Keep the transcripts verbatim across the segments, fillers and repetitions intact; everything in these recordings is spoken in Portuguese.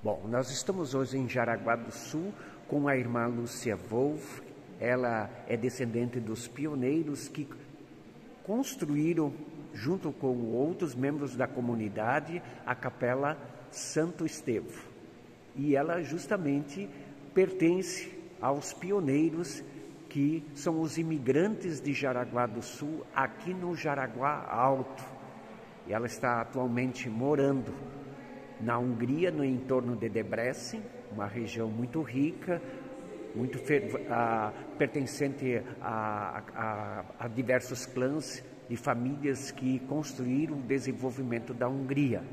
Bom, nós estamos hoje em Jaraguá do Sul com a irmã Lúcia Wolf. Ela é descendente dos pioneiros que construíram, junto com outros membros da comunidade, a Capela Santo Estevão. E ela justamente pertence aos pioneiros que são os imigrantes de Jaraguá do Sul, aqui no Jaraguá Alto. E ela está atualmente morando na Hungria, no entorno de Debrecen, uma região muito rica, muito uh, pertencente a, a, a diversos clãs de famílias que construíram o desenvolvimento da Hungria.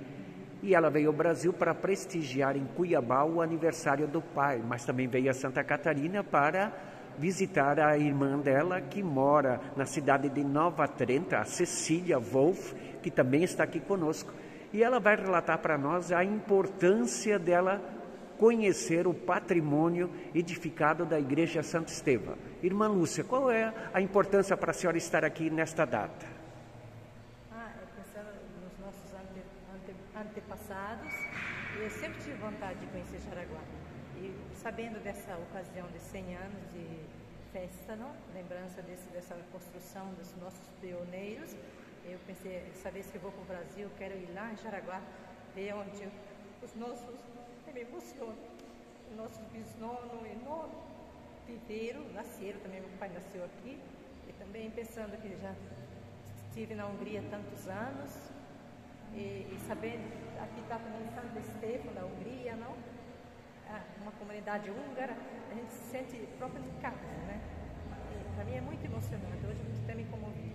E ela veio ao Brasil para prestigiar em Cuiabá o aniversário do pai, mas também veio a Santa Catarina para visitar a irmã dela, que mora na cidade de Nova Trento, a Cecília Wolf, que também está aqui conosco. E ela vai relatar para nós a importância dela conhecer o patrimônio edificado da Igreja Santo Estevão. Irmã Lúcia, qual é a importância para a senhora estar aqui nesta data? Ah, é pensar nos nossos ante, ante, antepassados. Eu sempre tive vontade de conhecer Jaraguá. E sabendo dessa ocasião de cem anos de festa, não? Lembrança desse, dessa construção dos nossos pioneiros, eu pensei, essa vez que eu vou para o Brasil, quero ir lá em Jaraguá, ver onde os nossos, eu me emociono, os nossos bisnono e nono viveram, nasceram, também meu pai nasceu aqui, e também pensando que já estive na Hungria há tantos anos, e, e sabendo, aqui está também Santo Estevão, da Hungria, não? Ah, uma comunidade húngara, a gente se sente própria de casa, né? Para mim é muito emocionante, hoje eu até me comovi.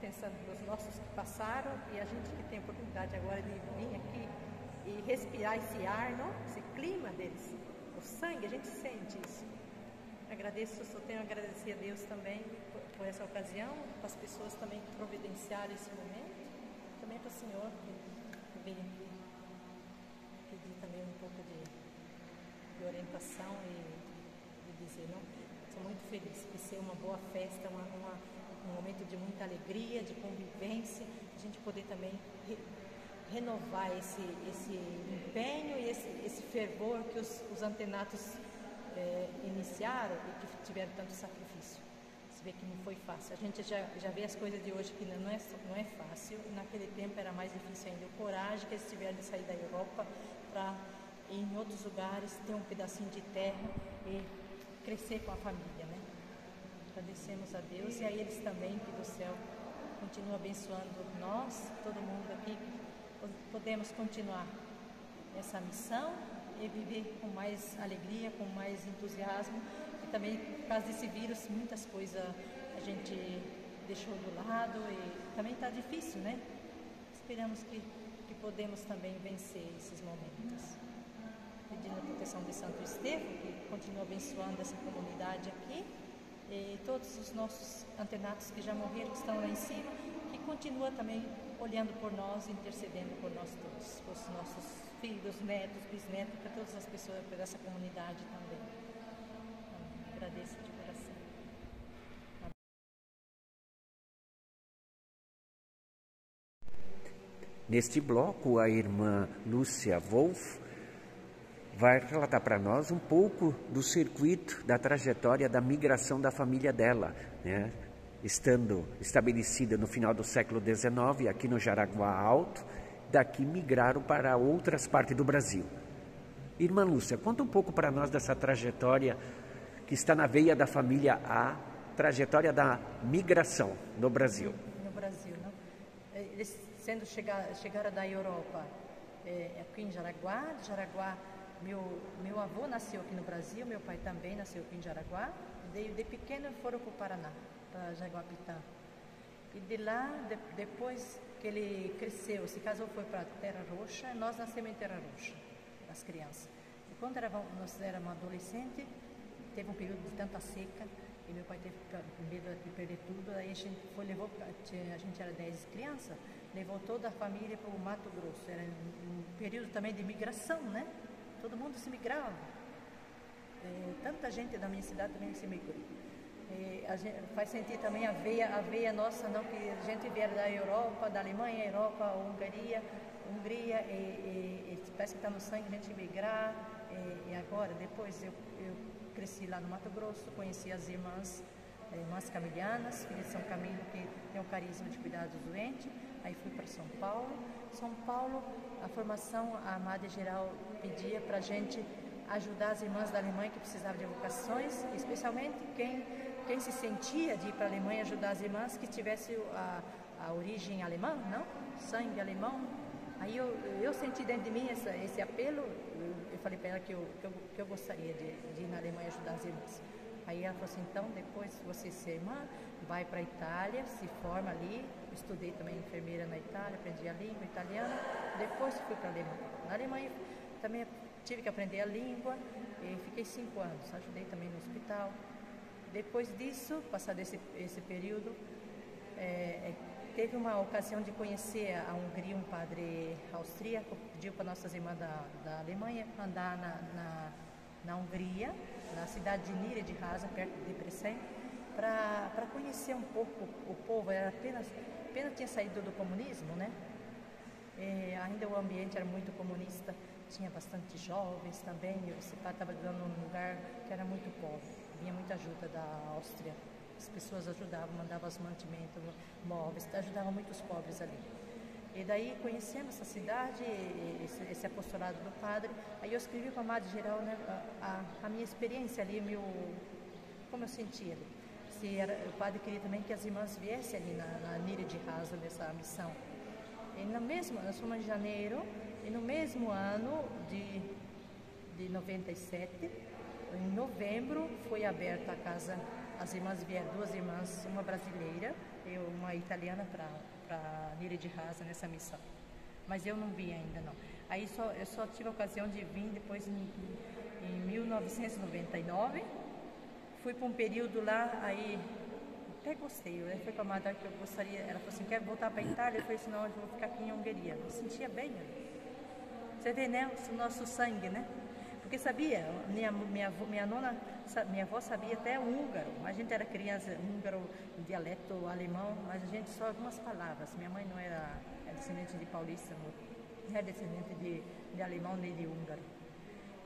Pensando nos nossos que passaram e a gente que tem a oportunidade agora de vir aqui e respirar esse ar, não? Esse clima deles, o sangue, a gente sente isso. Agradeço, só tenho a agradecer a Deus também por, por essa ocasião, para as pessoas também que providenciaram esse momento, também para o Senhor que veio aqui pedir também um pouco de, de orientação e de dizer, não? Sou muito feliz por ser uma boa festa, uma, uma um momento de muita alegria, de convivência, a gente poder também re, renovar esse, esse empenho e esse, esse fervor que os, os antenatos é, iniciaram e que tiveram tanto sacrifício. Você vê que não foi fácil. A gente já, já vê as coisas de hoje que não é, não é fácil. Naquele tempo era mais difícil ainda. A coragem que eles tiveram de sair da Europa para ir em outros lugares, ter um pedacinho de terra e crescer com a família, né? Agradecemos a Deus e a eles também, que do céu continua abençoando nós, todo mundo aqui, que podemos continuar essa missão e viver com mais alegria, com mais entusiasmo. E também, por causa desse vírus, muitas coisas a gente deixou do lado e também está difícil, né? Esperamos que, que podemos também vencer esses momentos. Pedindo a proteção de Santo Estevão, que continua abençoando essa comunidade aqui. E todos os nossos antenatos que já morreram, que estão lá em cima, que continua também olhando por nós, intercedendo por nós todos, por os nossos filhos, netos, bisnetos, para todas as pessoas, por essa comunidade também. Então, agradeço de coração. Neste bloco, a irmã Lúcia Wolf vai relatar para nós um pouco do circuito, da trajetória da migração da família dela, né? Estando estabelecida no final do século dezenove, aqui no Jaraguá Alto, daqui migraram para outras partes do Brasil. Irmã Lúcia, conta um pouco para nós dessa trajetória que está na veia da família, a trajetória da migração no Brasil. No Brasil, não? Eles sendo chegar, chegaram da Europa, é, aqui em Jaraguá, de Jaraguá. Meu, meu avô nasceu aqui no Brasil, meu pai também nasceu aqui em Jaraguá. De, de pequeno foram para o Paraná, para Jaguapitã. E de lá, de, depois que ele cresceu, se casou, foi para Terra Roxa. Nós nascemos em Terra Roxa, as crianças. E quando era, nós éramos adolescentes, teve um período de tanta seca, e meu pai teve medo de perder tudo. Aí a gente foi, levou, a gente era dez crianças, levou toda a família para o Mato Grosso. Era um período também de migração, né? Todo mundo se migrava. É, tanta gente da minha cidade também se migrou. E a gente faz sentir também a veia, a veia nossa, não, que a gente vier da Europa, da Alemanha, Europa, Hungria, Hungria e, e, e parece que está no sangue a gente migrar. E, e agora, depois eu, eu cresci lá no Mato Grosso, conheci as irmãs, irmãs camilianas, que são caminho que tem o carisma de cuidar dos doentes. Aí fui para São Paulo. São Paulo, a formação, a Amada Geral pedia para a gente ajudar as irmãs da Alemanha que precisavam de vocações, especialmente quem, quem se sentia de ir para a Alemanha ajudar as irmãs que tivesse a, a origem alemã, não? Sangue alemão. Aí eu, eu senti dentro de mim essa, esse apelo, eu, eu falei para ela que eu, que eu, que eu gostaria de, de ir na Alemanha ajudar as irmãs. Aí ela falou assim, então depois você ser irmã, vai para a Itália, se forma ali. Eu estudei também enfermeira na Itália, aprendi a língua italiana, depois fui para a Alemanha. Na Alemanha também tive que aprender a língua, e fiquei cinco anos, ajudei também no hospital. Depois disso, passado esse, esse período, é, teve uma ocasião de conhecer a Hungria, um padre austríaco, pediu para nossas irmãs da, da Alemanha andar na, na, na Hungria, na cidade de Nyíregyháza, perto de Debrecen, para conhecer um pouco o povo. Era apenas, apenas tinha saído do comunismo, né? É, ainda o ambiente era muito comunista, tinha bastante jovens também. Esse padre estava dando um lugar que era muito pobre, vinha muita ajuda da Áustria, as pessoas ajudavam, mandavam os mantimentos, móveis, ajudavam muito os pobres ali. E daí conhecemos essa cidade, esse, esse apostolado do padre. Aí eu escrevi para a Madre Geral, né, a, a minha experiência ali, meu, como eu sentia ali. Se era, o padre queria também que as irmãs viessem ali na, na Nyíregyháza nessa missão. E no mesmo, nós fomos em janeiro, e no mesmo ano de, de noventa e sete, em novembro, foi aberta a casa. As irmãs vieram, duas irmãs, uma brasileira e uma italiana, para Nyíregyháza nessa missão. Mas eu não vi ainda, não. Aí só, eu só tive a ocasião de vir depois em, em mil novecentos e noventa e nove. Fui para um período lá, aí... até gostei, eu fui para a Madre que eu gostaria, ela falou assim, quer voltar para a Itália? Eu falei assim, não, eu vou ficar aqui em Hungria. Eu me sentia bem ali. Você vê, né, o nosso sangue, né? Porque sabia, minha, minha, minha nona, minha avó sabia até o húngaro. A gente era criança, húngaro, dialeto alemão, mas a gente só algumas palavras. Minha mãe não era, era descendente de paulista, não era descendente de, de alemão nem de húngaro.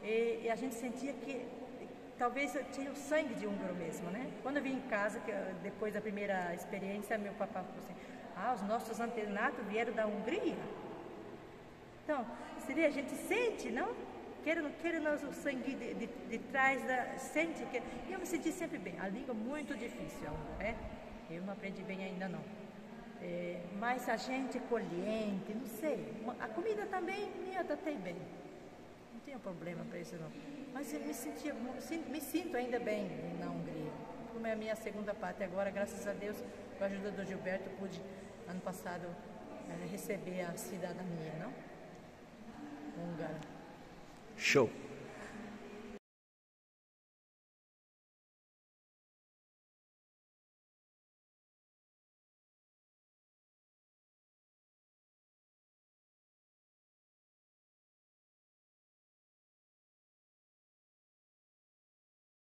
E, e a gente sentia que talvez eu tinha o sangue de húngaro mesmo, né? Quando eu vim em casa, que eu, depois da primeira experiência, meu papai falou assim, ah, os nossos antenatos vieram da Hungria. Então, seria, a gente sente, não? Queira ou não queira, nós o sangue de, de, de trás, da, sente. Que, e eu me senti sempre bem. A língua é muito difícil, né? Eu não aprendi bem ainda, não. É, mas a gente colhente, não sei. A comida também me adaptei bem. Não tinha problema para isso, não. Mas eu me, sentia, me sinto ainda bem na Hungria. Como é a minha segunda pátria agora, graças a Deus, com a ajuda do Gilberto, pude, ano passado, receber a cidadania, não? Húngara. Show!